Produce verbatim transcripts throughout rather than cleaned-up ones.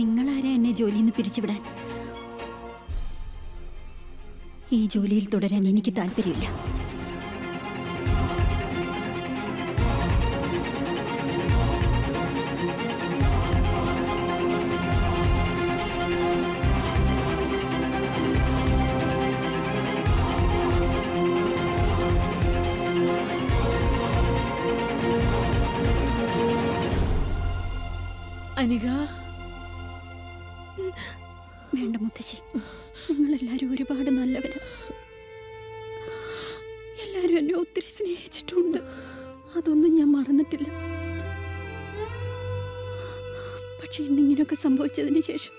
നിങ്ങളാരാ എന്നെ ജോലിയിൽ നിന്ന് പിരിച്ചുവിടാൻ? ഈ ജോലിയിൽ തുടരാൻ എനിക്ക് താല്പര്യമില്ല. വേണ്ട മുത്തശ്ശി, നിങ്ങളെല്ലാരും ഒരുപാട് നല്ലവരാ. എല്ലാരും എന്നെ ഒത്തിരി സ്നേഹിച്ചിട്ടുണ്ട്. അതൊന്നും ഞാൻ മറന്നിട്ടില്ല. പക്ഷെ ഇന്നിങ്ങനെയൊക്കെ സംഭവിച്ചതിന് ശേഷം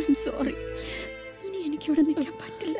ഐ എം സോറി. ഇനി എനിക്കിവിടെ നിൽക്കാൻ പറ്റില്ല.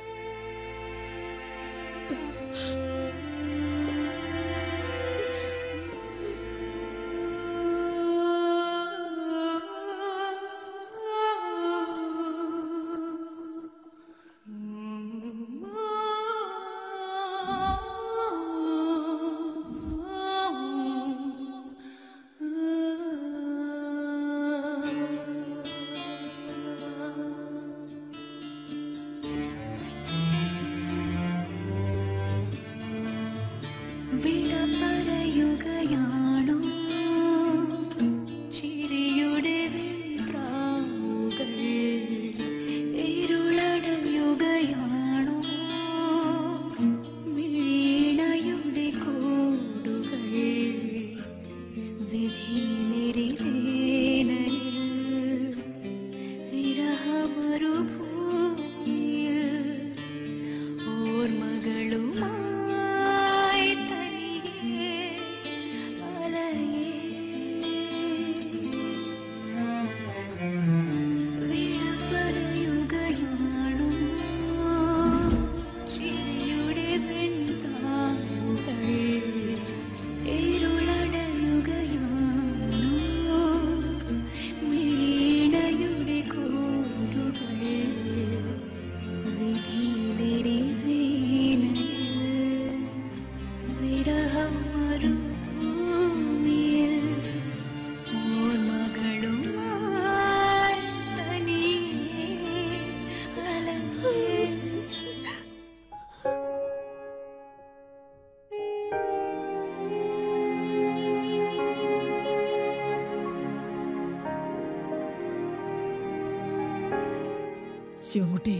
ശിവൻകുട്ടി,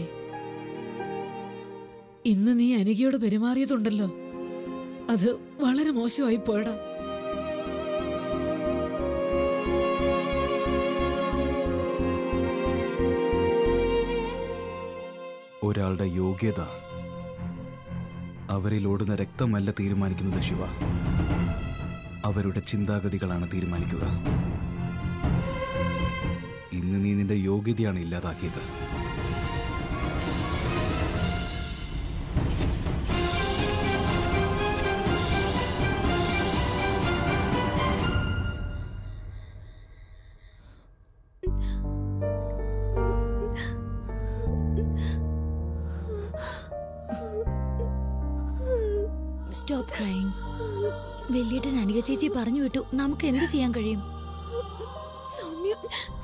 ഇന്ന് നീ അനികയോട് പെരുമാറിയതുണ്ടല്ലോ, അത് വളരെ മോശമായി പോയടാ. ഒരാളുടെ യോഗ്യത അവരിൽ ഓടുന്ന രക്തമല്ല തീരുമാനിക്കുന്നത് ശിവ, അവരുടെ ചിന്താഗതികളാണ് തീരുമാനിക്കുക. ഇന്ന് നീ നിന്റെ യോഗ്യതയാണ് ഇല്ലാതാക്കിയത്. വലിയേട്ടൻ അനിക ചേച്ചി പറഞ്ഞു വിട്ടു, നമുക്ക് എന്ത് ചെയ്യാൻ കഴിയും?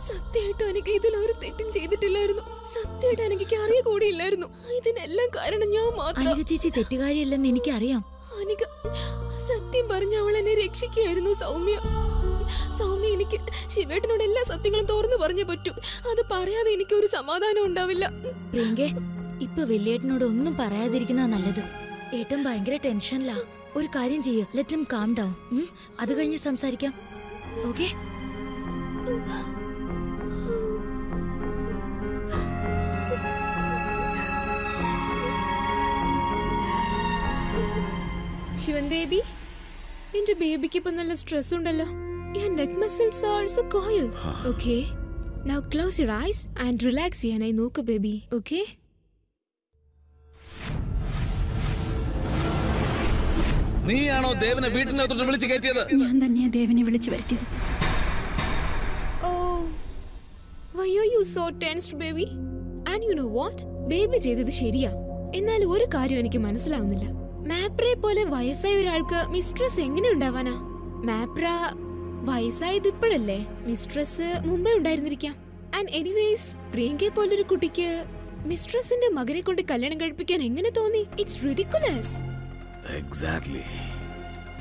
സത്യമായിട്ടും അനിക ഇതിലൊരു തെറ്റും ചെയ്തിട്ടില്ലായിരുന്നു. സത്യമായിട്ട് അനികയ്ക്ക് അറിയ കൂടിയില്ലായിരുന്നു. ഇതിനെല്ലാം കാരണം ഞാൻ മാത്രം. അനിക ചേച്ചി തെറ്റുകാരിയല്ലെന്ന് എനിക്കറിയാം. അനിക സത്യം പറഞ്ഞ അവൾ എന്നെ രക്ഷിക്കുകയായിരുന്നു. സൗമ്യ സൗമ്യ എനിക്ക് ശിവേട്ടനോട് എല്ലാ സത്യങ്ങളും തോർന്നു പറഞ്ഞേ പറ്റൂ. അത് പറയാതെ എനിക്കൊരു സമാധാനം ഉണ്ടാവില്ല. പ്രിയങ്കേ, ഇപ്പൊ വലിയേട്ടനോട് ഒന്നും പറയാതിരിക്കുന്ന നല്ലത്. ഏട്ടൻ ഭയങ്കര ടെൻഷനിലാ. ഒരു കാര്യം ചെയ്യ, ലെറ്റ് ഹിം കാം ഡൗൺ. അത് കഴിഞ്ഞ് സംസാരിക്കാം. ഓക്കെ, ശിവൻ ബേബി, എന്റെ ബേബിക്ക് ഇപ്പൊ നല്ല സ്ട്രെസ് ഉണ്ടല്ലോ. Your neck muscles are so coiled. Okay, now close your eyes and relax ചെയ്യാനായി നോക്ക് ബേബി. Okay. നീയാണോ ദേവനെ വീട്ടിനകത്തോട്ട് വിളിച്ചു കയറ്റിയത്? ഞാൻ തന്നെയാ ദേവനെ വിളിച്ചു വരുത്തിയത്. Oh, why are you so tensed baby? And you know what? Baby ചെയ്തത് ശരിയാ. എന്നാൽ ഒരു കാര്യം എനിക്ക് മനസ്സിലാവുന്നില്ല. മാപ്രയെ പോലെ വയസ്സായ ഒരാൾക്ക് മിസ്ട്രസ് എങ്ങനെ ഉണ്ടാവാനാ? മാപ്ര വയസ്സായതിപ്പോഴല്ലേ മിസ്ട്രസ് മുമ്പേ ഉണ്ടായിരുന്നിരിക്കാം. ആൻഡ് എനിവേസ് പ്രിയങ്കയെ പോലൊരു കുട്ടിക്ക് മിസ്ട്രസിന്റെ മകനെ കൊണ്ട് കല്യാണം കഴിപ്പിക്കാൻ എങ്ങനെ തോന്നി? It's ridiculous. എക്സാക്ട്ലി.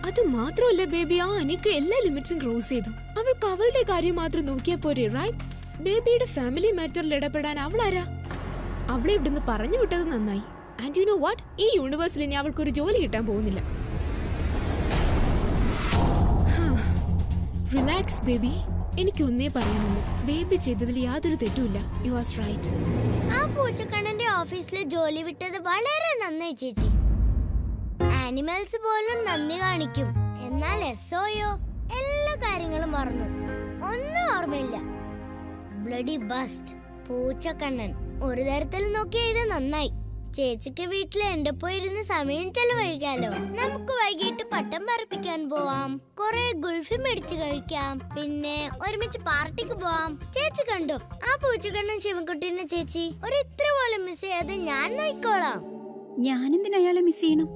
അത് മാത്രമല്ല ബേബി, ആ അനിക്ക് എല്ലാ ലിമിറ്റ്സും ക്രോസ് ചെയ്തു. അവൾക്ക് അവളുടെ കാര്യം മാത്രം നോക്കിയാൽ പോരെ, റൈറ്റ്? ബേബിയുടെ ഫാമിലി മാറ്ററിൽ ഇടപെടാൻ അവളാരാ? അവളെ ഇവിടുന്ന് പറഞ്ഞു വിട്ടത് നന്നായി. ആൻഡ് യു നോ വാട്ട്, ഈ യൂണിവേഴ്സിൽ ഇനി അവൾക്കൊരു ജോലി കിട്ടാൻ പോകുന്നില്ല. റിലാക്സ് ബേബി, എനിക്ക് ഒന്നേ പറയാനുള്ളൂ, ബേബി ചെയ്തതിൽ യാതൊരു തെറ്റുമില്ല. You are right. ആ പൂച്ചക്കണ്ണന്റെ ഓഫീസിലെ ജോലി വിട്ടത് വളരെ നന്നായി ചേച്ചി. ആനിമൽസ് പോലും നന്ദി കാണിക്കും, എന്നാൽ എസ്ഒയോ എല്ലാ കാര്യങ്ങളും മറന്നു, ഒന്നും ഓർമ്മയില്ല. ബ്ലഡി ബസ്റ്റ് പൂച്ചക്കണ്ണൻ. ഒരു തരത്തിൽ നോക്കിയാൽ ഇത് നന്നായി. ചേച്ചിക്ക് വീട്ടിൽ എന്റെ പോയിരുന്ന് സമയം ചെലവഴിക്കാലോ. നമുക്ക് വൈകിട്ട് പട്ടം പറപ്പിക്കാൻ പോവാം, കൊറേ ഗുൾഫി മേടിച്ചു കഴിക്കാം, പിന്നെ ഒരുമിച്ച് പാർട്ടിക്ക് പോവാം. ചേച്ചി കണ്ടോ ആ പൂച്ചക്കണ്ണൻ ശിവൻകുട്ടിനെ? ചേച്ചി ഒരു ഇത്ര പോലും മിസ് ചെയ്യാതെ ഞാൻ നോയിക്കോളാം. ഞാനെന്തിനാ അയാളെ മിസ് ചെയ്യണം?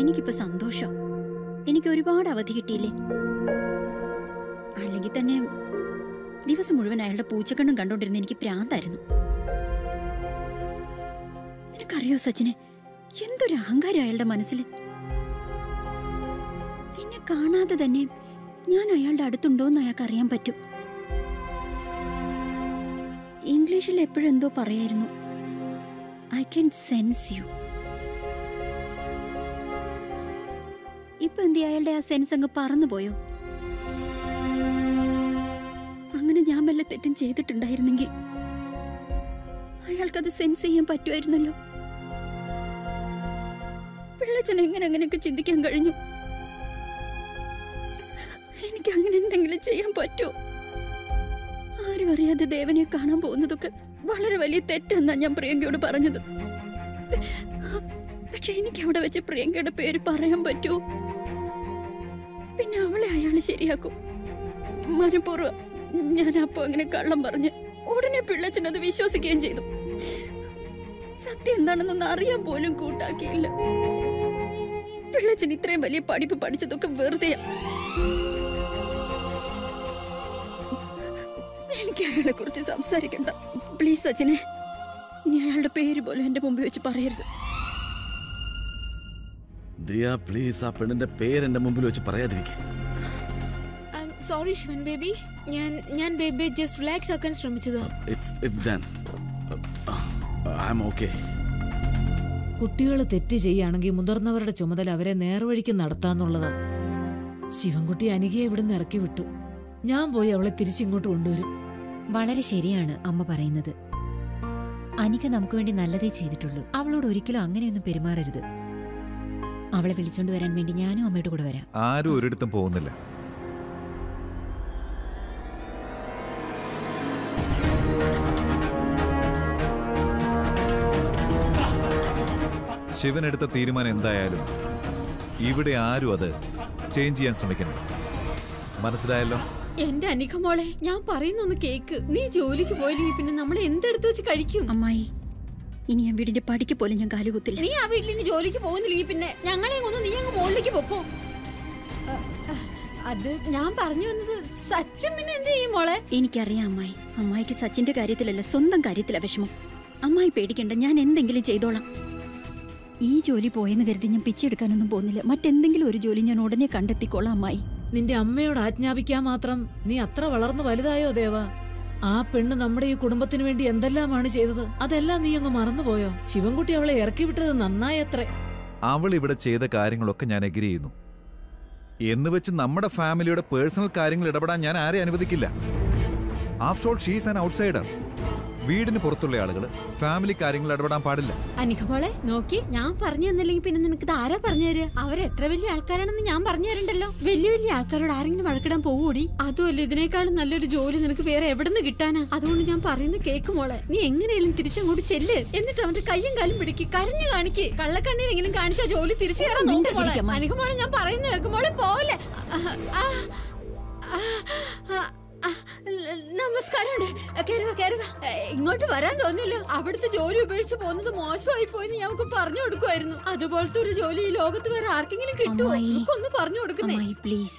എനിക്കിപ്പോ സന്തോഷം. എനിക്ക് ഒരുപാട് അവധി കിട്ടിയില്ലേ, അല്ലെങ്കിൽ തന്നെ ദിവസം മുഴുവൻ അയാളുടെ പൂച്ചക്കണ്ണും കണ്ടോണ്ടിരുന്ന എനിക്ക് പ്രാന്തായിരുന്നു. നിനക്കറിയോ സച്ചിനെ, എന്തൊരു അഹങ്കാരം അയാളുടെ മനസ്സിൽ. എന്നെ കാണാതെ തന്നെ ഞാൻ അയാളുടെ അടുത്തുണ്ടോന്ന് അയാൾക്ക് അറിയാൻ പറ്റും. ഇംഗ്ലീഷിൽ എപ്പോഴും എന്തോ പറയായിരുന്നു, ഐ ക്യാൻ സെൻസ് യു. ഇപ്പൊ എന്ത് അയാളുടെ ആ സെൻസ് അങ്ങ് പറന്നുപോയോ? അങ്ങനെ ഞാൻ വല്ല തെറ്റും ചെയ്തിട്ടുണ്ടായിരുന്നെങ്കിൽ അയാൾക്കത് സെൻസ് ചെയ്യാൻ പറ്റുമായിരുന്നല്ലോ. പിള്ളച്ചൻ എങ്ങനെ അങ്ങനെയൊക്കെ ചിന്തിക്കാൻ കഴിഞ്ഞു? എനിക്ക് അങ്ങനെ എന്തെങ്കിലും ചെയ്യാൻ പറ്റുമോ? ആരും അറിയാതെ ദേവനെ കാണാൻ പോകുന്നതൊക്കെ വളരെ വലിയ തെറ്റെന്നാ ഞാൻ പ്രിയങ്കയോട് പറഞ്ഞത്. പക്ഷെ എനിക്ക് അവിടെ വെച്ച് പ്രിയങ്കയുടെ പേര് പറയാൻ പറ്റുമോ? പിന്നെ അവളെ അയാൾ ശരിയാക്കും. മനഃപൂർവ്വം ഞാൻ അപ്പൊ അങ്ങനെ കള്ളം പറഞ്ഞ് ഉടനെ പിള്ളച്ചനത് വിശ്വസിക്കുകയും ചെയ്തു. സത്യം എന്താണെന്നൊന്നും അറിയാൻ പോലും കൂട്ടാക്കിയില്ല. പിള്ളച്ചൻ ഇത്രയും വലിയ പഠിപ്പ് പഠിച്ചതൊക്കെ വെറുതെയാ. എനിക്ക് അയാളെ കുറിച്ച് സംസാരിക്കണ്ട പ്ലീസ് സച്ചിനെ. ഇനി അയാളുടെ പേര് പോലും എന്റെ മുമ്പിൽ വെച്ച് പറയരുത്. ദിയ പ്ലീസ്, ആ പെണ്ണിന്റെ പേര് എന്റെ മുമ്പിൽ വെച്ച് പറയാതിരിക്കേ. സോറി ശിവൻ ബേബി, ഞാൻ ഞാൻ ബേബി ജസ്റ്റ് റിലാക്സ് ആക്കാൻ ശ്രമിച്ചതാ. It's it's done. I am okay. കുട്ടികൾ തെറ്റ് ചെയ്യുകയാണെങ്കിൽ മുതിർന്നവരുടെ ചുമതല അവരെ നേർവഴിക്ക് നടത്താന്നുള്ളതാണ്. ശിവൻകുട്ടി അനികയെ ഇവിടുന്ന് ഇറക്കി വിട്ടു. ഞാൻ പോയി അവളെ തിരിച്ചിങ്ങോട്ട് കൊണ്ടുവരും. വളരെ ശരിയാണ് അമ്മ പറയുന്നത്. അനിക നമുക്ക് വേണ്ടി നല്ലതേ ചെയ്തിട്ടുള്ളൂ. അവളോട് ഒരിക്കലും അങ്ങനെയൊന്നും പെരുമാറരുത്. അവളെ വിളിച്ചോണ്ട് വരാൻ വേണ്ടി ഞാനും അമ്മയുടെ കൂടെ വരാം. ആരും ഒരിടത്തും പോകുന്നില്ല. ശിവൻ എടുത്ത തീരുമാനം എന്തായാലും ഇവിടെ ആരും അത് ചേഞ്ച് ചെയ്യാൻ ശ്രമിക്കണം, മനസ്സിലായല്ലോ? എന്റെ അനിക മോളെ, ഞാൻ പറയുന്നൊന്ന് കേക്ക്. നീ ജോലിക്ക് പോയില്ലെങ്കിൽ പിന്നെ നമ്മൾ എന്തെടുത്ത് വെച്ച് കഴിക്കും? അമ്മായി, ഇനി ഞാൻ വീടിന്റെ പടിക്ക് പോലും ഞാൻ കാലുകുത്തില്ല. നീ ആ വീട്ടിൽ ഇനി ജോലിക്ക് പോകുന്നില്ലെങ്കിൽ പിന്നെ ഞങ്ങളെ ഒന്നും നീ അങ്ങ് മോളിലേക്ക് പൊക്കോ. അത് ഞാൻ പറഞ്ഞു വന്നത് സച്ചിൻ പിന്നെ എന്ത് ചെയ്യും മോളെ? എനിക്കറിയാം അമ്മായി, അമ്മായിക്ക് സച്ചിന്റെ കാര്യത്തിലല്ല സ്വന്തം കാര്യത്തില വിഷമം. അമ്മായി പേടിക്കണ്ട, ഞാൻ എന്തെങ്കിലും ചെയ്തോളാം. ഈ ജോലി പോയെന്ന് കരുതി ഞാൻ പിച്ചെടുക്കാനൊന്നും പോകുന്നില്ല. മറ്റെന്തെങ്കിലും ഒരു ജോലി ഞാൻ ഉടനെ കണ്ടെത്തിക്കോളാം അമ്മായി. നിന്റെ അമ്മയോട് ആജ്ഞാപിക്കാൻ മാത്രം നീ അത്ര വളർന്നു വലുതായോ ദേവ? ആ പെണ്ണ് നമ്മുടെ ഈ കുടുംബത്തിന് വേണ്ടി എന്തെല്ലാമാണ് ചെയ്തത്, അതെല്ലാം നീ ഒന്ന് മറന്നുപോയോ? ശിവൻകുട്ടി അവളെ ഇറക്കി വിട്ടത് നന്നായത്രേ. അവൾ ഇവിടെ ചെയ്ത കാര്യങ്ങളൊക്കെ ഞാൻ എഗ്രി ചെയ്യുന്നു എന്ന് വെച്ച് നമ്മുടെ ഫാമിലിയുടെ പേഴ്സണൽ കാര്യങ്ങൾ ഇടപെടാൻ ഞാൻ ആരെ അനുവദിക്കില്ല. After all she is an outsider. വീടിന് പുറത്തുള്ള ആളുകൾ ഫാമിലി കാര്യങ്ങൾ ഇടപെടാൻ പാടില്ല. അനിക മോളെ നോക്കി, ഞാൻ പറഞ്ഞു തന്നില്ലെങ്കിൽ പിന്നെ നിനക്ക് ആരാ പറഞ്ഞു തരാ? അവരെത്ര വലിയ ആൾക്കാരാണെന്ന് ഞാൻ പറഞ്ഞു തരണ്ടല്ലോ. വലിയ വലിയ ആൾക്കാരോട് ആരെങ്കിലും വഴക്കിടാൻ പോകൂടി? അതുമല്ല, ഇതിനേക്കാളും നല്ലൊരു ജോലി നിനക്ക് വേറെ എവിടെ നിന്ന് കിട്ടാനാ? അതുകൊണ്ട് ഞാൻ പറയുന്ന കേക്ക് മോളെ. നീ എങ്ങനെയാലും തിരിച്ചങ്ങോട്ട് ചെല്ല്, എന്നിട്ട് അവന്റെ കയ്യും കാലും പിടിക്ക്, കരഞ്ഞു കാണിക്ക്. കള്ളക്കണ്ണീരെങ്കിലും കാണിച്ചാ ജോലി തിരിച്ചു കയറാൻ നോക്കും. അനിക മോളെ, ഞാൻ പറയുന്ന കേക്ക് മോളെ. പോലെ നമ Please.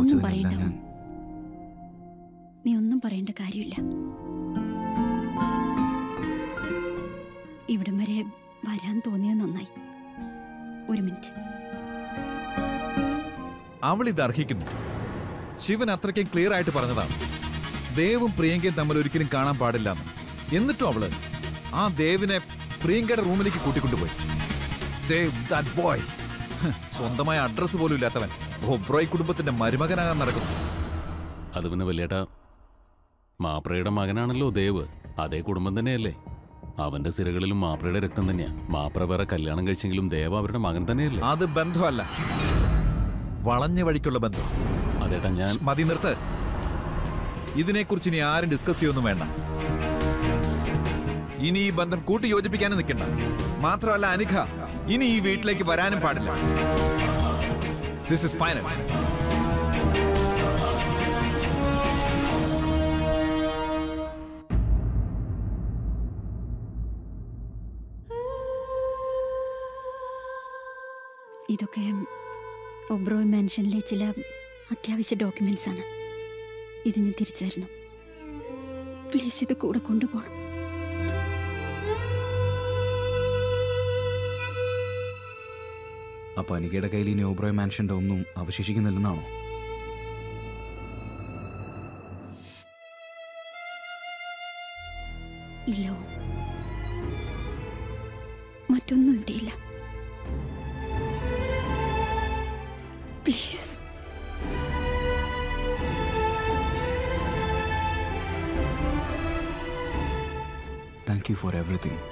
ഒന്നും പറയണ്ട നീ ഒന്നും പറയേണ്ട കാര്യമില്ല. ഇവിടം വരെ വരാൻ തോന്നിയത് നന്നായി. ഒരു മിനിറ്റ്, അവൾ ഇത് അർഹിക്കുന്നു. ശിവൻ അത്രയ്ക്കും ക്ലിയർ ആയിട്ട് പറഞ്ഞതാണ്, ദേവും പ്രിയങ്കയും തമ്മിൽ ഒരിക്കലും കാണാൻ പാടില്ല എന്ന്. എന്നിട്ടും അവള് ആ ദേവിനെ പ്രിയങ്കയുടെ റൂമിലേക്ക് കൂട്ടിക്കൊണ്ടുപോയി. സ്വന്തമായ അഡ്രസ് പോലും ഇല്ലാത്തവൻ ഒബ്രോയ് കുടുംബത്തിന്റെ മരുമകനാകാൻ നടക്കുന്നു. അത് പിന്നെ വലിയേട്ടാ, മാപ്രയുടെ മകനാണല്ലോ ദേവ്. അതേ കുടുംബം തന്നെയല്ലേ, അവന്റെ സിരകളിലും മാപ്രയുടെ രക്തം തന്നെയാ. മാപ്ര വേറെ കല്യാണം കഴിച്ചെങ്കിലും ദേവ അവരുടെ മകൻ തന്നെയല്ലേ. അത് ബന്ധമല്ല, വളഞ്ഞ വഴിക്കുള്ള ബന്ധം. അതേട്ടാ, ഞാൻ മതി, നിർത്ത്. ഇതിനെക്കുറിച്ച് ഇനി ആരും ഡിസ്കസ് ചെയ്യൊന്നും വേണ്ട. ഇനി ഈ ബന്ധം കൂട്ടി യോജിപ്പിക്കാനും നിൽക്കണ്ട. മാത്രമല്ല അനിഖ, ഇനി ഈ വീട്ടിലേക്ക് വരാനും പാടില്ല. This is final. ഇതൊക്കെ ഒബ്രോയ് മാൻഷനിലെ ചില അത്യാവശ്യ ഡോക്യുമെന്റ്സ് ആണ്. ഇത് ഞാൻ തിരിച്ചറിഞ്ഞു. പ്ലീസ് ഇത് കൂടെ കൊണ്ടുപോകണം. അപ്പൊ അനികയുടെ കയ്യിൽ ഇനി ഓബ്രോയ് മാൻഷന്റെ ഒന്നും അവശേഷിക്കുന്നില്ലെന്നാണോ? ഇല്ല, മറ്റൊന്നും ഇവിടെയില്ല. Please thank you for everything.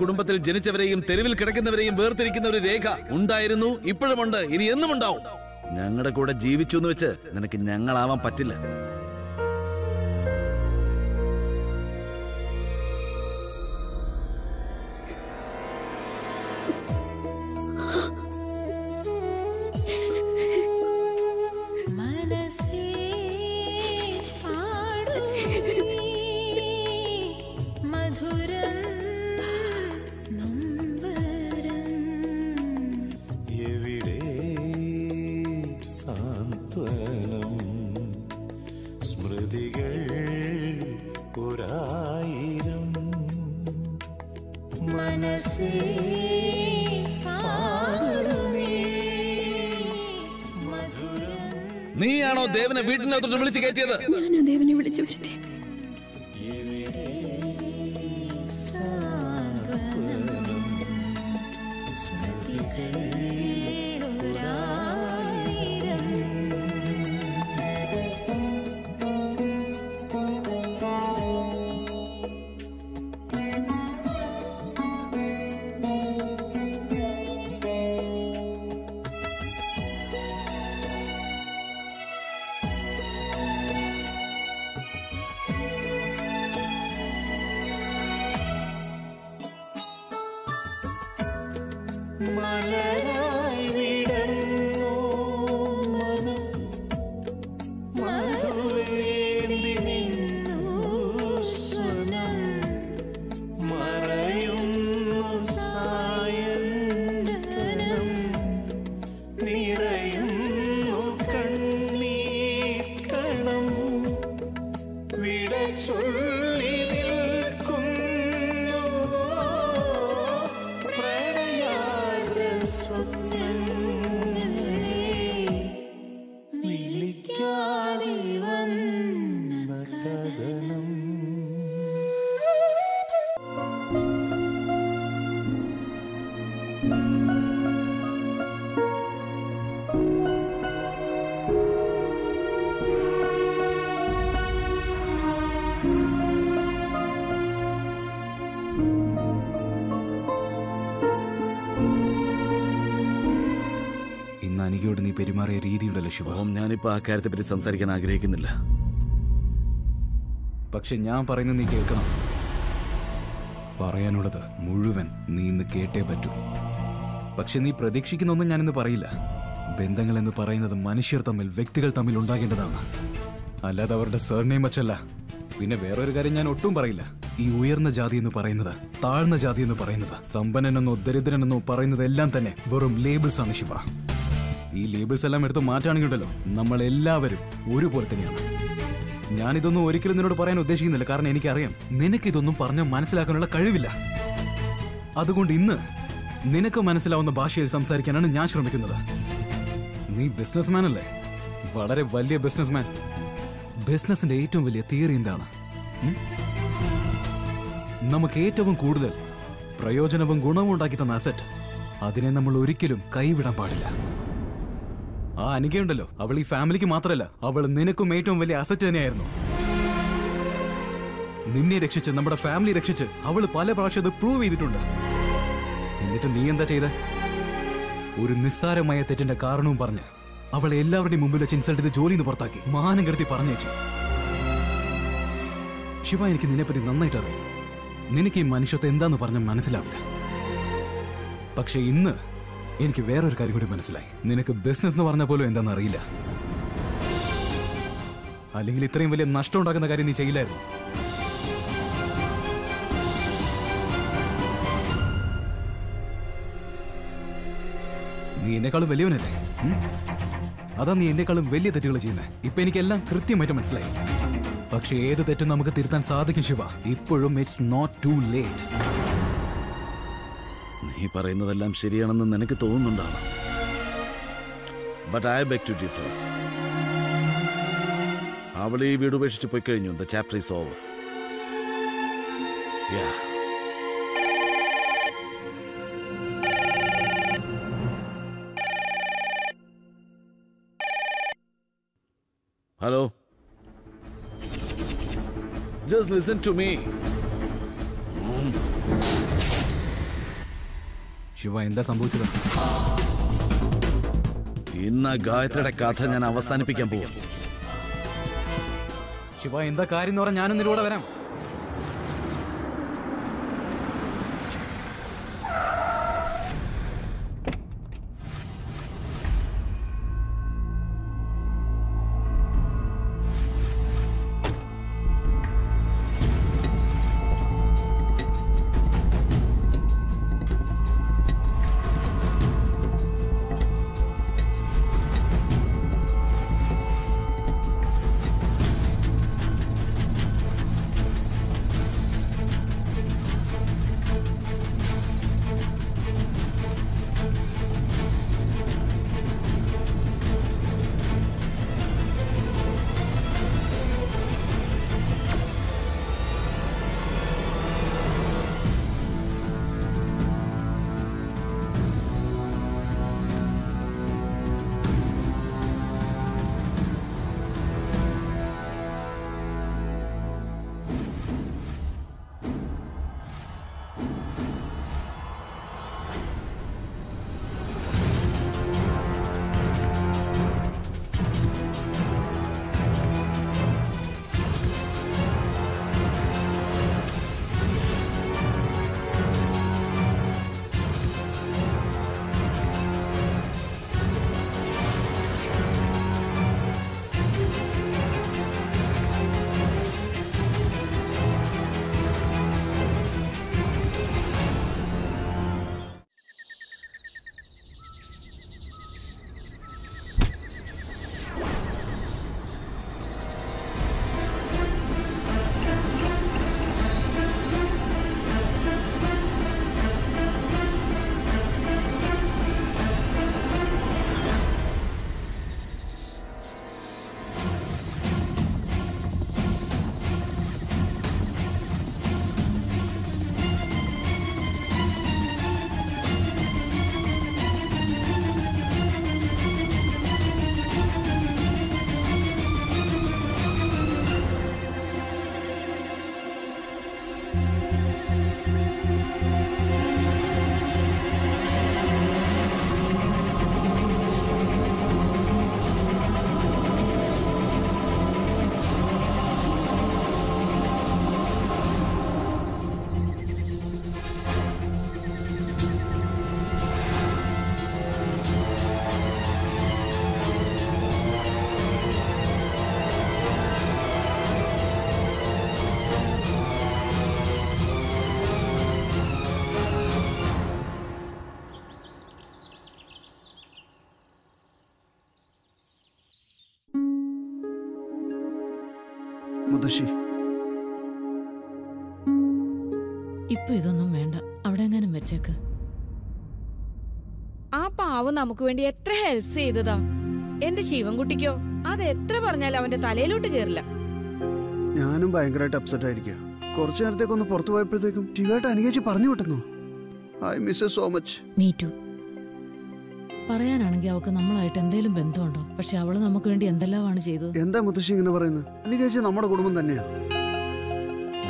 കുടുംബത്തിൽ ജനിച്ചവരെയും തെരുവിൽ കിടക്കുന്നവരെയും വേർതിരിക്കുന്ന ഒരു രേഖ ഉണ്ടായിരുന്നു, ഇപ്പോഴുമുണ്ട്, ഇനി എന്നും ഉണ്ടാവും. ഞങ്ങളുടെ കൂടെ ജീവിച്ചു എന്ന് വെച്ച് നിനക്ക് ഞങ്ങളാവാൻ പറ്റില്ല. നീയാണോ ദേവനെ വീട്ടിനകത്തോട്ട് വിളിച്ചു കയറ്റിയത്? ഞാനാ ദേവനെ വിളിച്ചു വരുത്തി. So എനിക്കോട് നീ പെരുമാറിയ രീതിയുണ്ടല്ലോ ശിവ. ഓം, ഞാനിപ്പോൾ ആ കാര്യത്തെ പറ്റി സംസാരിക്കാൻ ആഗ്രഹിക്കുന്നില്ല. പക്ഷെ ഞാൻ പറയുന്നത് നീ കേൾക്കണം. പറയാനുള്ളത് മുഴുവൻ നീ ഇന്ന് കേട്ടേ പറ്റൂ. പക്ഷെ നീ പ്രതീക്ഷിക്കുന്നൊന്നും ഞാനിന്ന് പറയില്ല. ബന്ധങ്ങൾ എന്ന് പറയുന്നത് മനുഷ്യർ തമ്മിൽ, വ്യക്തികൾ തമ്മിൽ ഉണ്ടാകേണ്ടതാണ്, അല്ലാതെ അവരുടെ സർനെയിം വച്ചല്ല. പിന്നെ വേറൊരു കാര്യം ഞാൻ ഒട്ടും പറയില്ല. ഈ ഉയർന്ന ജാതി എന്ന് പറയുന്നത്, താഴ്ന്ന ജാതി എന്ന് പറയുന്നത്, സമ്പന്നനെന്നോ ദരിദ്രനെന്നോ പറയുന്നത് എല്ലാം തന്നെ വെറും ലേബിൾസ് ആണ് ശിവ. ഈ ലേബിൾസ് എല്ലാം എടുത്ത് മാറ്റാണെങ്കിലുണ്ടല്ലോ നമ്മളെല്ലാവരും ഒരുപോലെ തന്നെയാണ്. ഞാനിതൊന്നും ഒരിക്കലും നിന്നോട് പറയാൻ ഉദ്ദേശിക്കുന്നില്ല, കാരണം എനിക്കറിയാം നിനക്കിതൊന്നും പറഞ്ഞ് മനസ്സിലാക്കാനുള്ള കഴിവില്ല. അതുകൊണ്ട് ഇന്ന് നിനക്ക് മനസ്സിലാവുന്ന ഭാഷയിൽ സംസാരിക്കാനാണ് ഞാൻ ശ്രമിക്കുന്നത്. നീ ബിസിനസ്മാൻ അല്ലേ, വളരെ വലിയ ബിസിനസ്മാൻ. ബിസിനസിന്റെ ഏറ്റവും വലിയ തിയറി എന്താണ്? നമുക്ക് ഏറ്റവും കൂടുതൽ പ്രയോജനവും ഗുണവും ഉണ്ടാക്കി തന്ന അസറ്റ്, അതിനെ നമ്മൾ ഒരിക്കലും കൈവിടാൻ പാടില്ല. ആ അനികയുണ്ടല്ലോ, അവൾ ഈ ഫാമിലിക്ക് മാത്രമല്ല, അവൾ നിനക്കും ഏറ്റവും വലിയ അസറ്റ് തന്നെയായിരുന്നു. നിന്നെ രക്ഷിച്ച്, നമ്മുടെ ഫാമിലി രക്ഷിച്ച് അവൾ പല പ്രാവശ്യം അത് പ്രൂവ് ചെയ്തിട്ടുണ്ട്. എന്നിട്ട് നീ എന്താ ചെയ്ത? ഒരു നിസ്സാരമായ തെറ്റിന്റെ കാരണവും പറഞ്ഞ് അവളെ എല്ലാവരുടെയും മുമ്പിൽ വെച്ച് ഇൻസൾട്ട് ചെയ്ത് ജോലിയിൽ നിന്ന് പുറത്താക്കി, മാനം കെടുത്തി പറഞ്ഞേച്ചു. ശിവ, എനിക്ക് നിന്നെപ്പറ്റി നന്നായിട്ട് അറിയാം. നിനക്ക് ഈ മനുഷ്യത്വം എന്താന്ന് പറഞ്ഞാൽ മനസ്സിലാവില്ല. പക്ഷെ ഇന്ന് എനിക്ക് വേറൊരു കാര്യം കൂടി മനസ്സിലായി. നിനക്ക് ബിസിനസ് എന്ന് പറഞ്ഞ പോലും എന്താണെന്ന് അറിയില്ല. അല്ലെങ്കിൽ ഇത്രയും വലിയ നഷ്ടം ഉണ്ടാക്കുന്ന കാര്യം നീ ചെയ്യില്ലായിരുന്നു. നീ എന്നെക്കാളും വലിയവനല്ലേ? അതാ നീ എന്നെക്കാളും വലിയ തെറ്റുകൾ ചെയ്യുന്നത്. ഇപ്പൊ എനിക്കെല്ലാം കൃത്യമായിട്ട് മനസ്സിലായി. പക്ഷെ ഏത് തെറ്റും നമുക്ക് തിരുത്താൻ സാധിക്കും ശിവ. ഇപ്പോഴും ഇറ്റ്സ് നോട്ട് ടു ലേറ്റ്. നീ പറയുന്നതെല്ലാം ശരിയാണെന്ന് നിനക്ക് തോന്നുന്നുണ്ടാവാം, but I beg to differ. അവൾ ഈ വീട് ഉപേക്ഷിച്ച് പോയി കഴിഞ്ഞു. The chapter is over. Hello, just listen to me. Shiva, എന്താ സംഭവിച്ചത്? ഇന്ന് ഗായത്രിയുടെ കഥ ഞാൻ അവസാനിപ്പിക്കാൻ പോകും. ശിവ, എന്താ കാര്യം എന്ന് പറഞ്ഞാൽ ഞാനൊന്നും ഇവിടെ വരാം. പുതുശി ഇപ്പോ ഇതൊന്നും വേണ്ട അവിടെ എങ്ങാനും വെച്ചേക്ക് ആ പാവം നമുക്ക് വേണ്ടി എത്ര ഹെൽപ് ചെയ്തതാ എൻടെ ശിവൻകുട്ടിക്കോ അത് എത്ര പറഞ്ഞാലും അവന്റെ തലയിലോട്ട് കേറില്ല ഞാനും ഭയങ്കരമായിട്ട് അപ്സെറ്റ് ആയിരിക്കാ കുറച്ചു നേരത്തേക്ക് ഒന്ന് പുറത്തു പോയപ്പോഴേക്കും ശിവേട്ട അനികേച്ചി പറഞ്ഞു വിട്ടന്നു I miss so much me too പറയാനാണെങ്കിൽ അവൾക്ക് നമ്മളായിട്ട് എന്തെങ്കിലും ബന്ധമുണ്ടോ പക്ഷെ അവള് നമുക്ക് വേണ്ടി എന്തെല്ലാമാണ് ചെയ്തത് എന്താ മുത്തശ്ശി ഇങ്ങനെ പറയുന്നത് അനികേച്ചി നമ്മുടെ കുടുംബം തന്നെയാണ്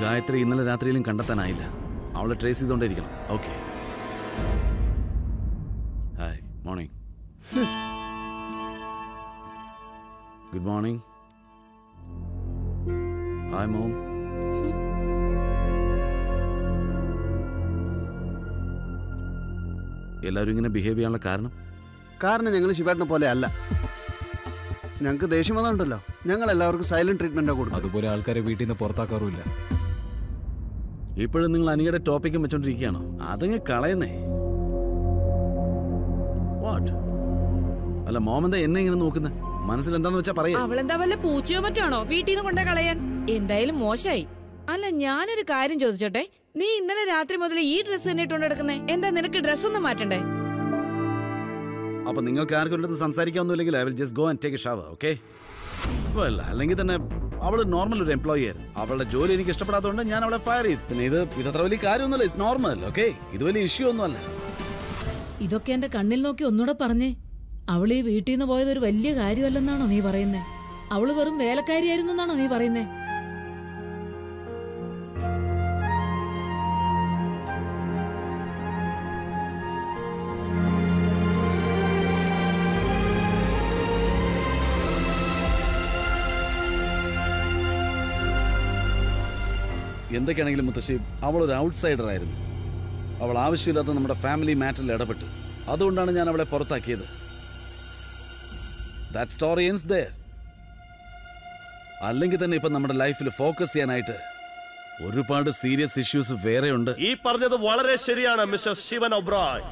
ഗായത്രി ഇന്നലെ രാത്രിയിലും കണ്ടെത്താനായില്ല അവളെ ട്രേസ് ചെയ്തുകൊണ്ടിരിക്കണം okay hi morning good morning hi mom എല്ലാവരും ഇങ്ങനെ ബിഹേവ് ചെയ്യാനുള്ള കാരണം കാരണം ഞങ്ങൾ ശിവേട്ടനെ പോലെ അല്ല ഞങ്ങൾക്ക് ദേഷ്യം വന്നിട്ടുണ്ടല്ലോ ഞങ്ങൾ എല്ലാവർക്കും സൈലന്റ് ട്രീറ്റ്മെന്റാ കൊടുക്കും അതുപോലെ ആൾക്കാരെ വീട്ടിൽ നിന്ന് പുറത്താക്കാറുമില്ല ഇപ്പോഴും നിങ്ങൾ അനിയുടെ ടോപ്പിക്കും വെച്ചോണ്ടിരിക്കുകയാണോ അതങ്ങ് കളയുന്നേ വാട്ട് അല്ല മോമെന്താ എന്നെ ഇങ്ങനെ നോക്കുന്നത് മനസ്സിൽ എന്താന്ന് വെച്ചാ പറയാ അവളെന്താ വല്ല പൂച്ചയോ മറ്റാണോ വീട്ടിൽ നിന്ന് കൊണ്ടേ കളയാൻ എന്തായാലും മോശമായി അല്ല ഞാനൊരു കാര്യം ചോദിച്ചോട്ടെ നീ ഇന്നലെ രാത്രി മുതൽ ഈ ഡ്രസ് തന്നെ ഇട്ടുകൊണ്ട് നടക്കുന്നേ എന്താ നിനക്ക് ഡ്രസ് ഒന്നും മാറ്റണ്ടേ അപ്പോൾ നിങ്ങൾക്ക് ആർക്കൊന്നും സംസാരിക്കാനൊന്നുമില്ലെങ്കിൽ I will just go and take a shower okay well അല്ലെങ്കിൽ തന്നെ അവൾ നോർമൽ ഒരു എംപ്ലോയി ആയിരുന്നു അവളുടെ ജോലി എനിക്ക് ഇഷ്ടപ്പെടാത്തതുകൊണ്ട് ഞാൻ അവളെ ഫയർ ചെയ്തു പിന്നെ ഇത് ഇതത്ര വലിയ കാര്യമൊന്നുമല്ല ഇറ്റ്സ് നോർമൽ ഓക്കേ ഇത് വലിയ ഇഷ്യൂ ഒന്നുമല്ല ഇതൊക്കെ എൻ്റെ കണ്ണിൽ നോക്കി ഒന്നുകൂടെ പറഞ്ഞേ അവൾ ഈ വീട്ടിൽ നിന്ന് പോയത് ഒരു വലിയ കാര്യമല്ലെന്നാണോ നീ പറയുന്നേ അവൾ വെറും വേലക്കാരിയായിരുന്നു എന്നാണോ നീ പറയുന്നേ എന്തൊക്കെയാണെങ്കിലും മുത്തശ്ശി അവളൊരു ഔട്ട് സൈഡർ ആയിരുന്നു അവൾ ആവശ്യമില്ലാത്ത നമ്മുടെ ഫാമിലി മാറ്ററിൽ ഇടപെട്ടു അതുകൊണ്ടാണ് ഞാൻ അവളെ പുറത്താക്കിയത് ദാറ്റ് സ്റ്റോറി എൻഡ്സ് ദേർ അല്ലെങ്കിൽ തന്നെ ഇപ്പം നമ്മുടെ ലൈഫിൽ ഫോക്കസ് ചെയ്യാനായിട്ട് ഒരുപാട് സീരിയസ് ഇഷ്യൂസ് വേറെയുണ്ട് ഈ പറഞ്ഞത് വളരെ ശരിയാണ് മിസ്റ്റർ ശിവൻ ഒബ്രോയ്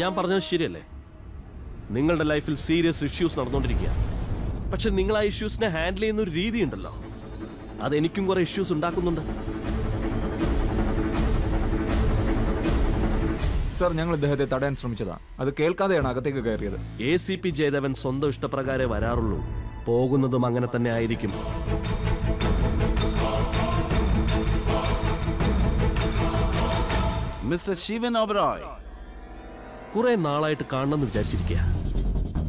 ഞാൻ പറഞ്ഞത് ശരിയല്ലേ നിങ്ങളുടെ ലൈഫിൽ സീരിയസ് ഇഷ്യൂസ് നടന്നുകൊണ്ടിരിക്കുക പക്ഷെ നിങ്ങൾ ആ ഇഷ്യൂസിനെ ഹാൻഡിൽ ചെയ്യുന്ന ഒരു രീതിയുണ്ടല്ലോ അതെനിക്കും കുറേ ഇഷ്യൂസ് ഉണ്ടാക്കുന്നുണ്ട് സാർ ഞങ്ങൾ ഇദ്ദേഹത്തെ തടയാൻ ശ്രമിച്ചതാണ് അത് കേൾക്കാതെയാണ് അകത്തേക്ക് കയറിയത് എ സി പി ജയദേവൻ സ്വന്തം ഇഷ്ടപ്രകാരേ വരാറുള്ളൂ പോകുന്നതും അങ്ങനെ തന്നെ ആയിരിക്കും മിസ്റ്റർ ശിവൻ ഒബ്രോയ് കുറെ നാളായിട്ട് കാണണമെന്ന് വിചാരിച്ചിരിക്കുക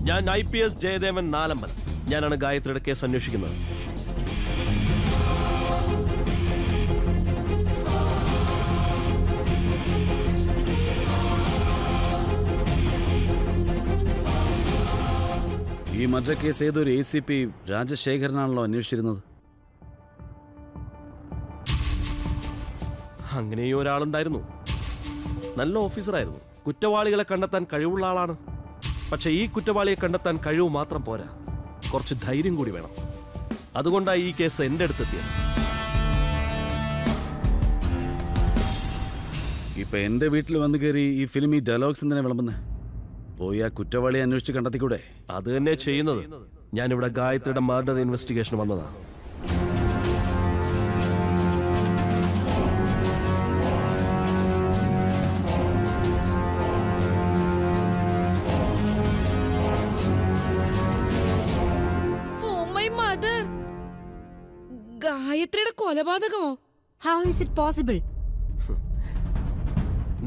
ഞാൻ I P S Jayadevan Nalamban ഞാനാണ് ഗായത്രിയുടെ കേസ് അന്വേഷിക്കുന്നത് ഈ മറ്റേ കേസ് ഏതൊരു എ സി പി രാജശേഖരനാണല്ലോ അന്വേഷിച്ചിരുന്നത് അങ്ങനെയും ഒരാളുണ്ടായിരുന്നു നല്ല ഓഫീസറായിരുന്നു കുറ്റവാളികളെ കണ്ടെത്താൻ കഴിവുള്ള ആളാണ് പക്ഷെ ഈ കുറ്റവാളിയെ കണ്ടെത്താൻ കഴിവ് മാത്രം പോരാ കുറച്ച് ധൈര്യം കൂടി വേണം അതുകൊണ്ടാണ് ഈ കേസ് എൻ്റെ അടുത്തെത്തിയത് ഇപ്പൊ എൻ്റെ വീട്ടിൽ വന്നു കയറി ഈ ഫിലിം ഈ ഡയലോഗ്സ് എന്തിനാ വിളമ്പുന്നത് പോയി ആ കുറ്റവാളിയെ അന്വേഷിച്ച് കണ്ടെത്തിക്കൂടെ അത് തന്നെ ചെയ്യുന്നത് ഞാനിവിടെ ഗായത്രിയുടെ മർഡർ ഇൻവെസ്റ്റിഗേഷൻ വന്നതാണ് കൊലപാതകമോ ഹൗ ഈസ് ഇറ്റ് പോസിബിൾ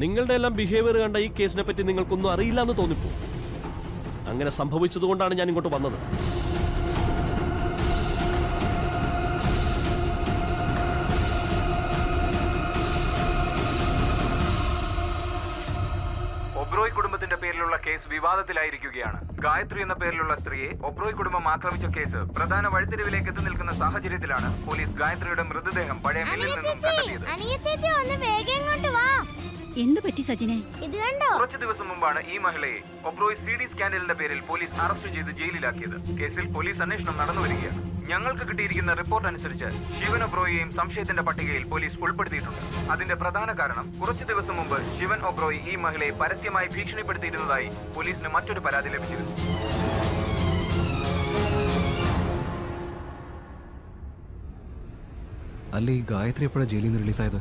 നിങ്ങളുടെ എല്ലാം ബിഹേവിയർ കണ്ട ഈ കേസിനെ പറ്റി നിങ്ങൾക്കൊന്നും അറിയില്ല എന്ന് തോന്നിപ്പോ അങ്ങനെ സംഭവിച്ചതുകൊണ്ടാണ് ഞാൻ ഇങ്ങോട്ട് വന്നത്. ഒബ്രോയ് കുടുംബത്തിന്റെ പേരിലുള്ള കേസ് വിവാദത്തിലായിരിക്കുകയാണ്. ഗായത്രി എന്ന പേരിലുള്ള സ്ത്രീയെ ഒബ്രോയ് കുടുംബം ആക്രമിച്ച കേസ് പ്രധാന വഴിത്തിരിവിലേക്ക് എത്തി നിൽക്കുന്ന സാഹചര്യത്തിലാണ് പോലീസ് ഗായത്രിയുടെ മൃതദേഹം പഴയ മില്ലിൽ നിന്നും കണ്ടെത്തിയത്. എന്ത് പറ്റി സജിനെ? ഇത് കണ്ടോ? കുറച്ചു ദിവസം മുമ്പാണ് ഈ മഹിളയെ ഒബ്രോയ് സിഡി സ്കാൻഡലിന്റെ പേരിൽ പോലീസ് അറസ്റ്റ് ചെയ്ത് ജയിലിലാക്കിയത്. കേസിൽ പോലീസ് അന്വേഷണം നടന്നു വരികയാണ്. ഞങ്ങൾക്ക് കിട്ടിയിരിക്കുന്ന റിപ്പോർട്ട് അനുസരിച്ച് ശിവൻ ഒബ്രോയിയെയും സംശയത്തിന്റെ പട്ടികയിൽ പോലീസ് ഉൾപ്പെടുത്തിയിട്ടുണ്ട്. അതിന്റെ പ്രധാന കാരണം കുറച്ചു ദിവസം മുമ്പ് ശിവൻ ഒബ്രോയ് ഈ മഹിളയെ പരസ്യമായി ഭീഷണിപ്പെടുത്തിയിരുന്നതായി പോലീസിന് മറ്റൊരു പരാതി ലഭിച്ചിരുന്നു. അല്ല, ഈ ഗായത്രി എപ്പോഴാ ജയിലിൽ നിന്ന് റിലീസായത്?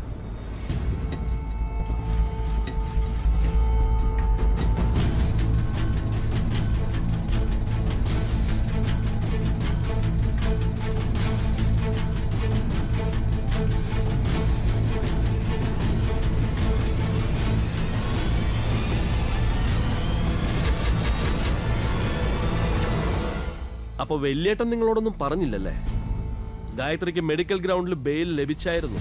അപ്പോൾ വെല്ലേട്ടൻ നിങ്ങളോടൊന്നും പറഞ്ഞില്ലല്ലേ? ഗായത്രിക്ക് മെഡിക്കൽ ഗ്രൗണ്ടിൽ ബെയിൽ ലഭിച്ചായിരുന്നു.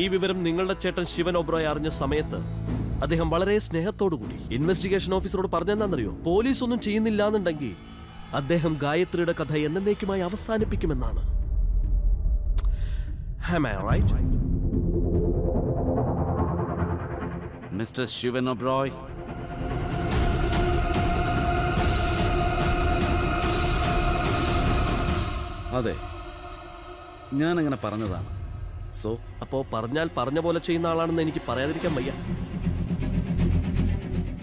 ഈ വിവരം നിങ്ങളുടെ ചേട്ടൻ ശിവൻ ഒബ്രോയ് അറിഞ്ഞ സമയത്ത് അദ്ദേഹം വളരെ സ്നേഹത്തോടു കൂടി ഇൻവെസ്റ്റിഗേഷൻ ഓഫീസറോട് പറഞ്ഞെന്താണെന്നറിയോ? പോലീസ് ഒന്നും ചെയ്യുന്നില്ല എന്നുണ്ടെങ്കിൽ അദ്ദേഹം ഗായത്രിയുടെ കഥ എന്നേക്കുമായി അവസാനിപ്പിക്കുമെന്നാണ്. Am I right? Mister Shivan Oberoi, അതെ, ഞാനങ്ങനെ പറഞ്ഞതാണ്. സോ അപ്പോൾ പറഞ്ഞാൽ പറഞ്ഞ പോലെ ചെയ്യുന്ന ആളാണെന്ന് എനിക്ക് പറയാതിരിക്കാൻ വയ്യ.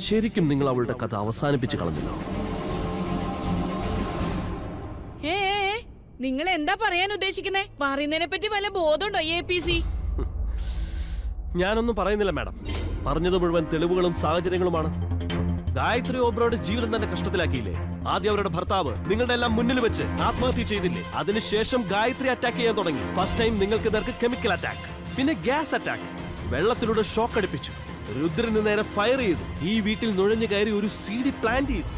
ശരിക്കും നിങ്ങൾ അവളുടെ കഥ അവസാനിപ്പിച്ച് കളഞ്ഞില്ല. ഏ, നിങ്ങൾ എന്താ പറയാൻ ഉദ്ദേശിക്കുന്നേ? പറയുന്നതിനെ പറ്റി വല്ല ബോധമുണ്ടോ എ പി സി? ഞാനൊന്നും പറയുന്നില്ല മാഡം. പറഞ്ഞത് മുഴുവൻ തെളിവുകളും സാഹചര്യങ്ങളുമാണ്. ഗായത്രി ഒബ്രോയുടെ ജീവിതം തന്നെ കഷ്ടത്തിലാക്കിയില്ലേ? ആദ്യം അവരുടെ ഭർത്താവ് നിങ്ങളുടെ എല്ലാം മുന്നിൽ വെച്ച് ആത്മഹത്യ ചെയ്തില്ലേ? അതിനുശേഷം ഗായത്രി അറ്റാക്ക് ചെയ്യാൻ തുടങ്ങി. ഫസ്റ്റ് ടൈം നിങ്ങൾക്ക് നേർക്ക് കെമിക്കൽ അറ്റാക്ക്, പിന്നെ ഗ്യാസ് അറ്റാക്ക്, വെള്ളത്തിലൂടെ ഷോക്ക് അടിപ്പിച്ചു, രുദ്രന് നേരെ ഫയർ ചെയ്തു, ഈ വീട്ടിൽ നുഴഞ്ഞു കയറി ഒരു സീഡി പ്ലാന്റ് ചെയ്തു.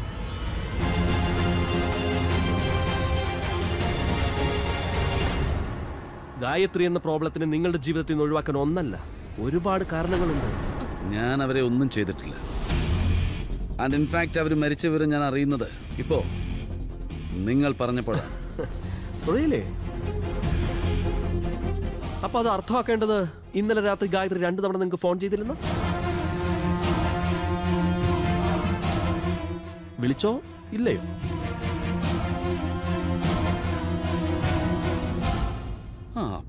ഗായത്രി എന്ന പ്രോബ്ലത്തിന് നിങ്ങളുടെ ജീവിതത്തിൽ നിന്ന് ഒഴിവാക്കാൻ ഒന്നല്ല ഒരുപാട് കാരണങ്ങളുണ്ട്. ഞാൻ അവരെ ഒന്നും ചെയ്തിട്ടില്ല. ആൻഡ് ഇൻഫാക്ട് അവർ മരിച്ചവരും ഞാൻ അറിയുന്നത് ഇപ്പോൾ നിങ്ങൾ പറഞ്ഞപ്പോഴാണ്. അപ്പോൾ അത് അർത്ഥമാക്കേണ്ടത് ഇന്നലെ രാത്രി ഗായത്രി രണ്ടു തവണ നിങ്ങൾക്ക് ഫോൺ ചെയ്തില്ലെന്ന്? വിളിച്ചോ ഇല്ലയോ?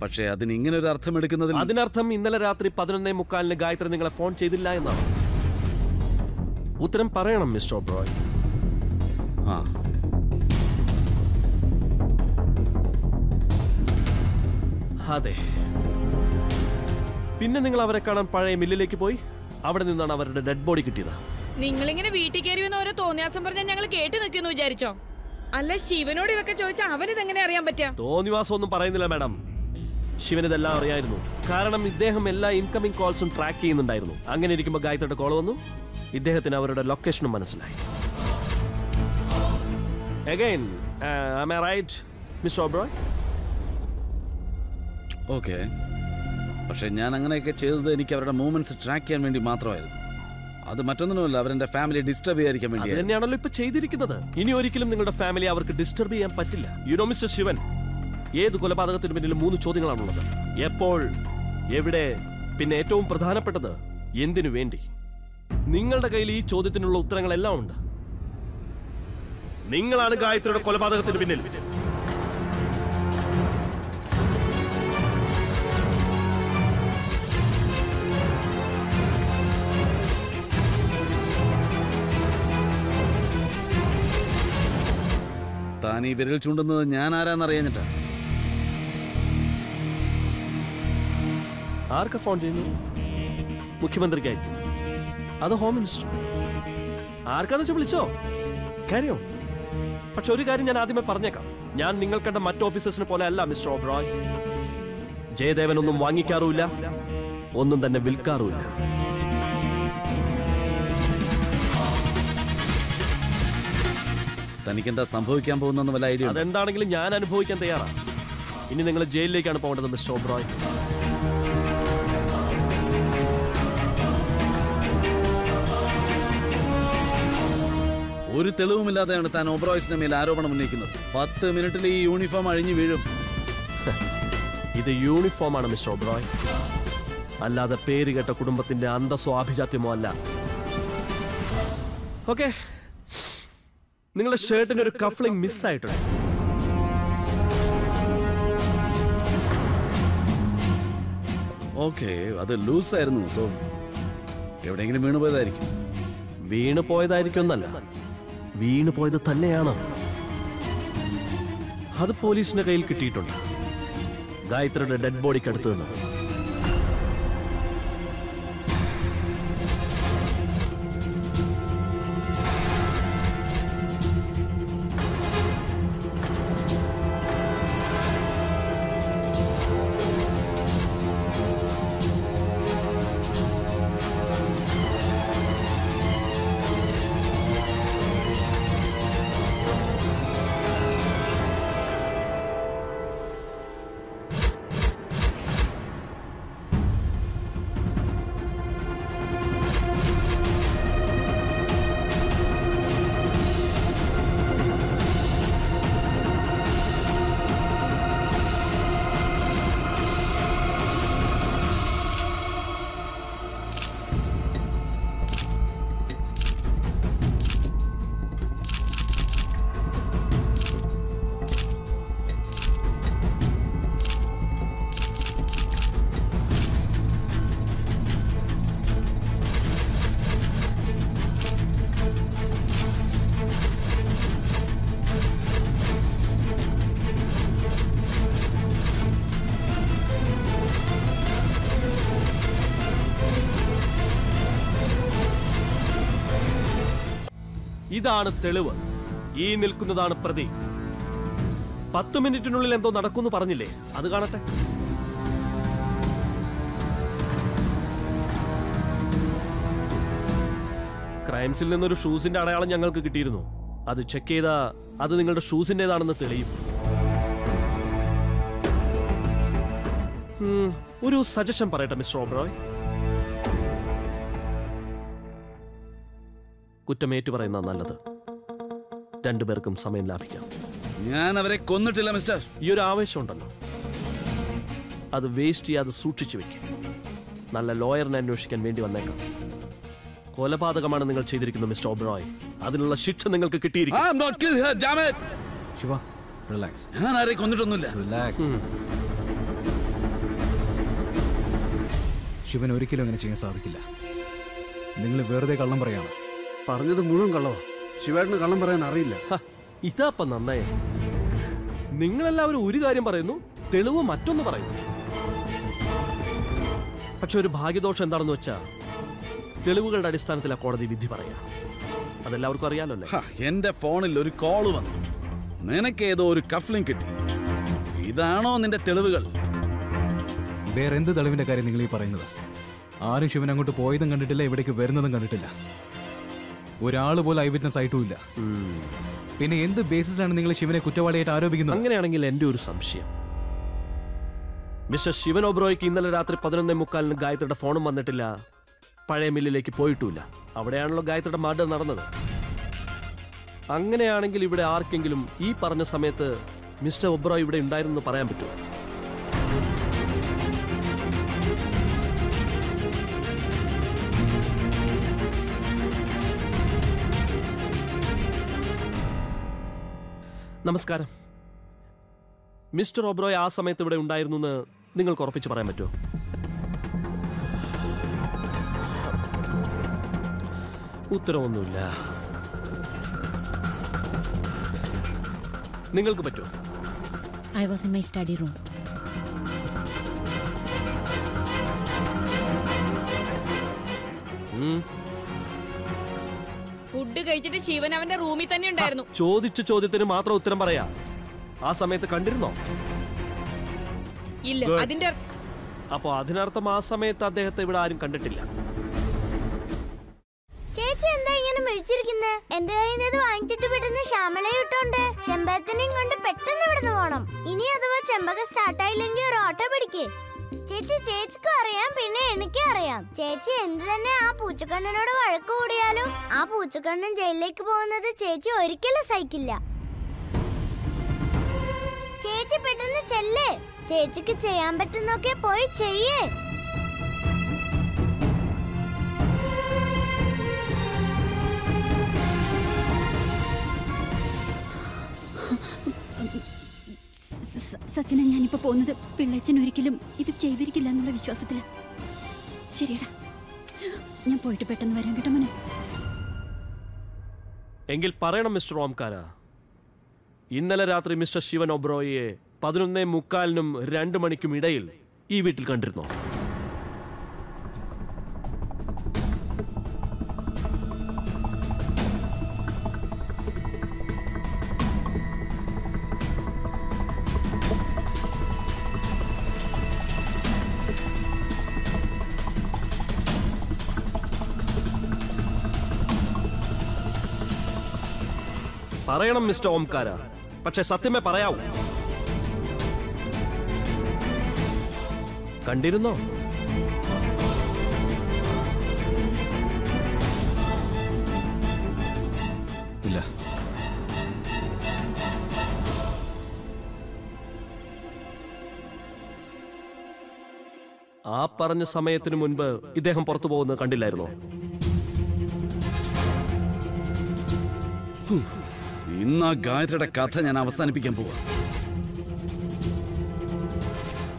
പക്ഷേ അതിന് ഇങ്ങനെ ഒരു അർത്ഥം എടുക്കുന്നതിൽ അതിനർത്ഥം ഇന്നലെ രാത്രി പതിനൊന്നേ മുക്കാലിന് ഗായത്രി നിങ്ങളെ ഫോൺ ചെയ്തില്ല എന്നാണ്. ഉത്തരം പറയണം മിസ്റ്റർ ഒബ്രോയ്. ആ, അതെ. പിന്നെ നിങ്ങൾ അവരെ കാണാൻ പഴയ മില്ലിലേക്ക് പോയി. അവിടെ നിന്നാണ് അവരുടെ ഡെഡ് ബോഡി കിട്ടിയത്. നിങ്ങൾ ഇങ്ങനെ വീട്ടിൽ കയറി വന്ന ഓരോ തോന്നിയാസം പറഞ്ഞാൽ ഞങ്ങൾ കേട്ടു നിൽക്കുന്നു വിചാരിച്ചോ? അല്ല, ശിവനോട് ഇതൊക്കെ ചോദിച്ചാൽ അവനിതെങ്ങനെ അറിയാൻ പറ്റിയ? തോന്നിവാസം ഒന്നും പറയുന്നില്ല മാഡം. ശിവൻ ഇതെല്ലാം അറിയായിരുന്നു. കാരണം ഇദ്ദേഹം എല്ലാ ഇൻകമിംഗ് കോൾസും ട്രാക്ക് ചെയ്യുന്നുണ്ടായിരുന്നു. അങ്ങനെ ഇരിക്കുമ്പോൾ ഗായത്രിയുടെ കോൾ വന്നു. ഇദ്ദേഹത്തിന് അവരുടെ ലൊക്കേഷനും മനസ്സിലായി. Again, uh, am I right, mister Oberoi? Okay, പക്ഷെ ഞാൻ അങ്ങനെയൊക്കെ ചെയ്തത് എനിക്ക് അവരുടെ മൂവ്മെന്റ്സ് ട്രാക്ക് ചെയ്യാൻ വേണ്ടി മാത്രമായിരുന്നു. അത് മറ്റൊന്നുമല്ല, അവരുടെ ഫാമിലി ഡിസ്റ്റർബ് ചെയ്യാതിരിക്കാൻ വേണ്ടി. അത് തന്നെയാണല്ലോ ഇപ്പൊ ചെയ്തിരിക്കുന്നത്. ഇനി ഒരിക്കലും നിങ്ങളുടെ ഫാമിലി അവർക്ക് ഡിസ്റ്റർബ് ചെയ്യാൻ പറ്റില്ല. യു നോ മിസ്റ്റർ ശിവൻ, ഏത് കൊലപാതകത്തിന് പിന്നിലും മൂന്ന് ചോദ്യങ്ങളാണുള്ളത്: എപ്പോൾ, എവിടെ, പിന്നെ ഏറ്റവും പ്രധാനപ്പെട്ടത് എന്തിനു വേണ്ടി. നിങ്ങളുടെ കയ്യിൽ ഈ ചോദ്യത്തിനുള്ള ഉത്തരങ്ങളെല്ലാം ഉണ്ട്. നിങ്ങളാണ് ഗായത്രിയുടെ കൊലപാതകത്തിന് പിന്നിൽ. താനീ വിരൽ ചൂണ്ടുന്നത് ഞാൻ ആരാന്നറിയാഞ്ഞിട്ടാ. ആർക്കാ ഫോൺ ചെയ്യുന്നു? മുഖ്യമന്ത്രിക്കായിരിക്കും, അത് ഹോം മിനിസ്റ്റർ. ആർക്കാന്ന് വെച്ചാൽ വിളിച്ചോ, കാര്യോ. പക്ഷെ ഒരു കാര്യം ഞാൻ ആദ്യമേ പറഞ്ഞേക്കാം, ഞാൻ നിങ്ങൾ കണ്ട മറ്റ് ഓഫീസേഴ്സിനെ പോലെ അല്ല മിസ്റ്റർ ഒബ്രോയ്. ജയദേവൻ ഒന്നും വാങ്ങിക്കാറുമില്ല, ഒന്നും തന്നെ വിൽക്കാറുമില്ല. തനിക്കെന്താ സംഭവിക്കാൻ പോകുന്ന വല്ല ഐഡിയ? അതെന്താണെങ്കിലും ഞാൻ അനുഭവിക്കാൻ തയ്യാറാണ്. ഇനി നിങ്ങൾ ജയിലിലേക്കാണ് പോകേണ്ടത് മിസ്റ്റർ ഓബ്രോയ്. ഒരു തെളിവുമില്ലാതെയാണ് താൻ ഓബ്രോയ്സിന്റെ മേൽ ആരോപണം ഉന്നയിക്കുന്നത്. പത്ത് മിനിറ്റിൽ ഈ യൂണിഫോം അഴിഞ്ഞു വീഴും. ഇത് യൂണിഫോമാണ് മിസ്റ്റർ ഓബ്രോയ്, അല്ലാതെ പേരുകേട്ട കുടുംബത്തിന്റെ അന്തസ്സോ ആഭിജാത്യമോ അല്ല. ഓക്കെ, നിങ്ങളുടെ ഷർട്ടിന് ഒരു കഫ്ലിംഗ് മിസ്സായിട്ടുണ്ട്. ഓക്കെ, അത് ലൂസായിരുന്നു. സോ എവിടെയെങ്കിലും വീണു പോയതായിരിക്കും. വീണു പോയതായിരിക്കും എന്നല്ല, വീണു പോയത് തന്നെയാണ്. അത് പോലീസിന്റെ കയ്യിൽ കിട്ടിയിട്ടുണ്ട്. ഗായത്രിയുടെ ഡെഡ് ബോഡിക്കടുത്ത് നിന്ന് ഇതാണ് തെളിവ്. ഈ നിൽക്കുന്നതാണ് പ്രതി. പത്ത് മിനിറ്റിനുള്ളിൽ എന്തോ നടക്കുമെന്ന് പറഞ്ഞില്ലേ, അത് കാണട്ടെ. ക്രൈംസിൽ നിന്നൊരു ഷൂസിന്റെ അടയാളം ഞങ്ങൾക്ക് കിട്ടിയിരുന്നു. അത് ചെക്ക് ചെയ്താ അത് നിങ്ങളുടെ ഷൂസിൻ്റെതാണെന്ന് തെളിയും. ഒരു സജഷൻ പറയട്ടെ മിസ്റ്റർ ഓബ്രോയ്, കുറ്റമേറ്റു പറയുന്ന നല്ലത്. രണ്ടുപേർക്കും സമയം ലാഭിക്കാം. ഞാൻ അവരെ കൊന്നിട്ടില്ല മിസ്റ്റർ. ഈ ഒരു ആവേശം ഉണ്ടല്ലോ, അത് വേസ്റ്റ് ചെയ്യാതെ സൂക്ഷിച്ചു വെക്കും. നല്ല ലോയറിനെ അന്വേഷിക്കാൻ വേണ്ടി വന്നേക്കാം. കൊലപാതകമാണ് നിങ്ങൾ ചെയ്തിരിക്കുന്നത് മിസ്റ്റർ ഓബ്രോയ്. അതിനുള്ള ശിക്ഷ നിങ്ങൾക്ക് കിട്ടിയിരിക്കും. ശിവൻ ഒരിക്കലും അങ്ങനെ ചെയ്യാൻ സാധിക്കില്ല. നിങ്ങൾ വെറുതെ കള്ളം പറയാണ്. പറഞ്ഞത് മുഴുവൻ കള്ളോ? ശിവേട്ടന് കള്ളം പറയാൻ അറിയില്ല. ഇതാപ്പ നന്നായി. നിങ്ങളെല്ലാവരും ഒരു കാര്യം പറയുന്നു, തെളിവ് മറ്റൊന്ന് പറയുന്നു. പക്ഷെ ഒരു ഭാഗ്യദോഷം എന്താണെന്ന് വെച്ചാൽ തെളിവുകളുടെ അടിസ്ഥാനത്തിലാണ് കോടതി വിധി പറയാ. അതെല്ലാവർക്കും അറിയാമല്ലോ. എന്റെ ഫോണിൽ ഒരു കോള് വന്നു. നിനക്ക് ഏതോ ഒരു കഫ്ലിംഗ് കിട്ടി. ഇതാണോ നിന്റെ തെളിവുകൾ? വേറെന്ത് തെളിവിന്റെ കാര്യം നിങ്ങൾ ഈ പറയുന്നത്? ആരും ശിവൻ അങ്ങോട്ട് പോയതും കണ്ടിട്ടില്ല, ഇവിടേക്ക് വരുന്നതും കണ്ടിട്ടില്ല. ഒരാൾ പോലും ഐ വിറ്റ്നസ് ആയിട്ടുമില്ല. പിന്നെ എന്ത് ബേസിസിലാണ് നിങ്ങൾ ശിവനെ കുറ്റവാളിയായിട്ട് ആരോപിക്കുന്നത്? അങ്ങനെയാണെങ്കിൽ എന്റെ ഒരു സംശയം, മിസ്റ്റർ ശിവൻ ഓബ്രോയ്ക്ക് ഇന്നലെ രാത്രി പതിനൊന്നേ മുക്കാലിന് ഗായത്രിയുടെ ഫോണും വന്നിട്ടില്ല. പഴയ മില്ലിലേക്ക് പോയിട്ടില്ല. അവിടെയാണല്ലോ ഗായത്രിയുടെ മർഡർ നടന്നത്. അങ്ങനെയാണെങ്കിൽ ഇവിടെ ആർക്കെങ്കിലും ഈ പറഞ്ഞ സമയത്ത് മിസ്റ്റർ ഒബ്രോയ് ഇവിടെ ഉണ്ടായിരുന്നു പറയാൻ പറ്റുമോ? നമസ്കാരം. മിസ്റ്റർ ഓബ്രോയ് ആ സമയത്ത് ഇവിടെ ഉണ്ടായിരുന്നു എന്ന് നിങ്ങൾക്ക് ഉറപ്പിച്ച് പറയാൻ പറ്റുമോ? ഉത്തരവൊന്നുമില്ല. നിങ്ങൾക്ക് പറ്റുമോ? I was in my study room. Food കഴിച്ചിട്ട് ശിവൻ അവന്റെ റൂമിൽ തന്നെ ഉണ്ടായിരുന്നു. ചോദിച്ച ചോദ്യത്തിന് മാത്രം ഉത്തരം പറയാ. ആ സമയത്ത് കണ്ടിരുന്നോ? ഇല്ല. അതിന്റെ അപ്പോൾ അതിനർത്ഥം ആ സമയത്ത് അദ്ദേഹത്തെ ഇവിടെ ആരും കണ്ടിട്ടില്ല. ചേച്ചി എന്താ ഇങ്ങനെ മിഴിച്ചിരിക്കുന്നെ? എന്റെ കയ്യിൽ നിന്ന് വാങ്ങിച്ചിട്ട് പെട്ടെന്ന് ശ്യാമളയെ ഇട്ടോണ്ട് ചെമ്പകത്തിനെയും കൊണ്ട് പെട്ടെന്ന് ഇവിടുന്ന് പോണം. ഇനി അഥവാ ചെമ്പകം സ്റ്റാർട്ടായില്ലെങ്കിൽ ഒരു ഓട്ടോ പിടിക്കേ. ചേച്ചി ചേച്ചിക്കും അറിയാം, പിന്നെ എനിക്കും അറിയാം. ചേച്ചി എന്ത് തന്നെ ആ പൂച്ചക്കണ്ണനോട് വഴക്ക് കൂടിയാലും ആ പൂച്ചക്കണ്ണൻ ജയിലിലേക്ക് പോകുന്നത് ചേച്ചി ഒരിക്കലും സഹിക്കില്ല. ചേച്ചി പെട്ടെന്ന് ചെല്ലേ, ചേച്ചിക്ക് ചെയ്യാൻ പറ്റുന്നൊക്കെ പോയി ചെയ്യേ. സച്ചിനെ ഞാനിപ്പോ പോകുന്നത് പിള്ളേച്ചൻ ഒരിക്കലും ഇത് ചെയ്തിരിക്കില്ല എന്നുള്ള വിശ്വാസത്തില്. ശരിയടാ, ഞാൻ പോയിട്ട് പെട്ടെന്ന് വരാൻ കേട്ടോ മോനെ. എങ്കിൽ പറയണം മിസ്റ്റർ ഓംകാര, ഇന്നലെ രാത്രി മിസ്റ്റർ ശിവൻ ഒബ്രോയിയെ പതിനൊന്നേ മുക്കാലിനും രണ്ടു മണിക്കും ഇടയിൽ ഈ വീട്ടിൽ കണ്ടിരുന്നോ? പറയണം മിസ്റ്റർ ഓംകാര, പക്ഷെ സത്യമേ പറയാവൂ. കണ്ടിരുന്നോ? ഇല്ല. ആ പറഞ്ഞ സമയത്തിന് മുൻപ് ഇദ്ദേഹം പുറത്തു പോകുന്നത് കണ്ടില്ലായിരുന്നോ? ഇന്ന് ആ ഗായത്രിയുടെ കഥ ഞാൻ അവസാനിപ്പിക്കാൻ പോവാ.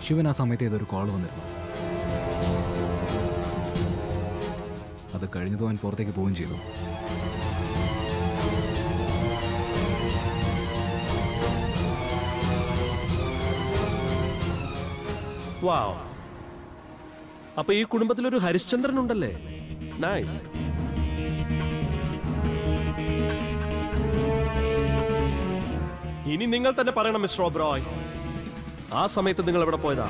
ശിവൻ ആ സമയത്ത് ഏതൊരു കോൾ വന്നിരുന്നു. അത് കഴിഞ്ഞത് അവൻ പുറത്തേക്ക് പോവുകയും ചെയ്തു. വാവ്, അപ്പൊ ഈ കുടുംബത്തിലൊരു ഹരിശ്ചന്ദ്രൻ ഉണ്ടല്ലേ. നൈസ്. ഇനി നിങ്ങൾ തന്നെ പറയണം മിസ്റ്റർ ഓബ്രോയ്, ആ സമയത്ത് നിങ്ങൾ എവിടെ പോയതാ?